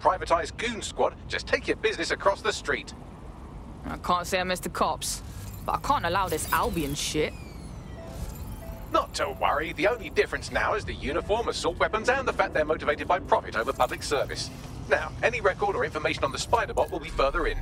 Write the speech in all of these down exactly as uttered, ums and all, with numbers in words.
Privatized goon squad, just take your business across the street. I can't say I miss the cops, but I can't allow this Albion shit. Not to worry, the only difference now is the uniform, assault weapons, and the fact they're motivated by profit over public service. Now, any record or information on the Spider-Bot will be further in.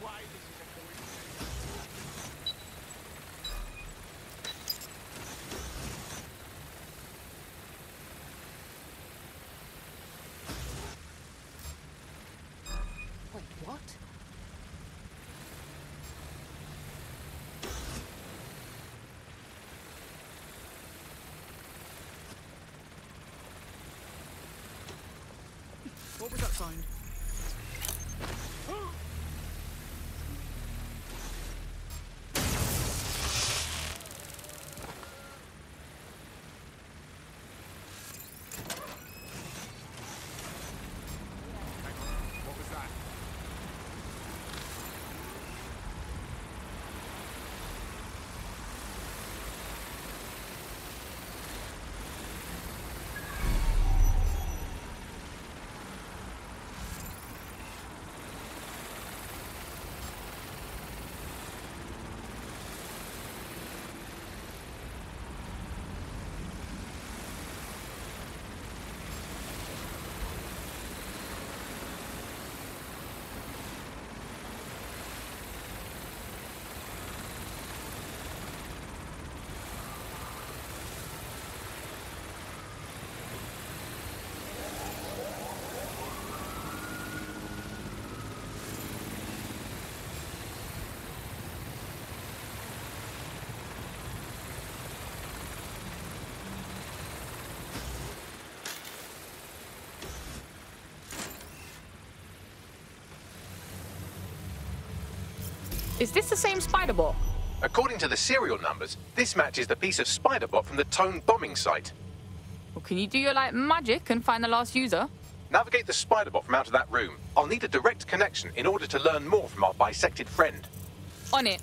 Why this is a coincidence. Wait, what? What was that sound? Is this the same Spider-Bot? According to the serial numbers, this matches the piece of Spider-Bot from the Tone bombing site. Well, can you do your light magic and find the last user? Navigate the Spider-Bot from out of that room. I'll need a direct connection in order to learn more from our bisected friend. On it.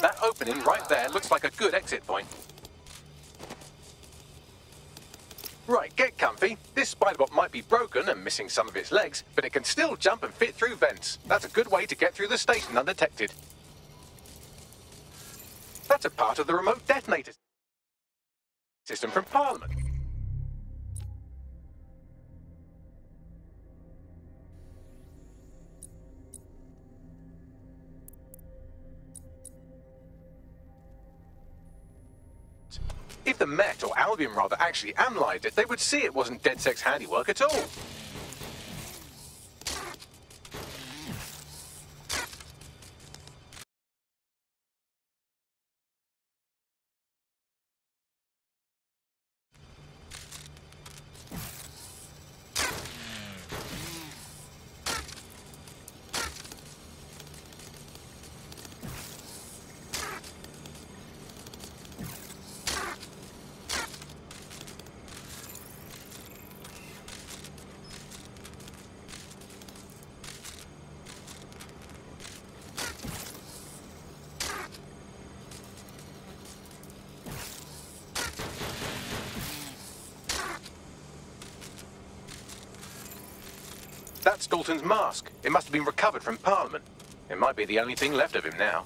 That opening right there looks like a good exit point. Right, get comfy. This Spider-Bot might be broken and missing some of its legs, but it can still jump and fit through vents. That's a good way to get through the station undetected. That's a part of the remote detonator system from Parliament. If the Met, or Albion rather, actually analysed it, they would see it wasn't DedSec's handiwork at all. That's Dalton's mask. It must have been recovered from Parliament. It might be the only thing left of him now.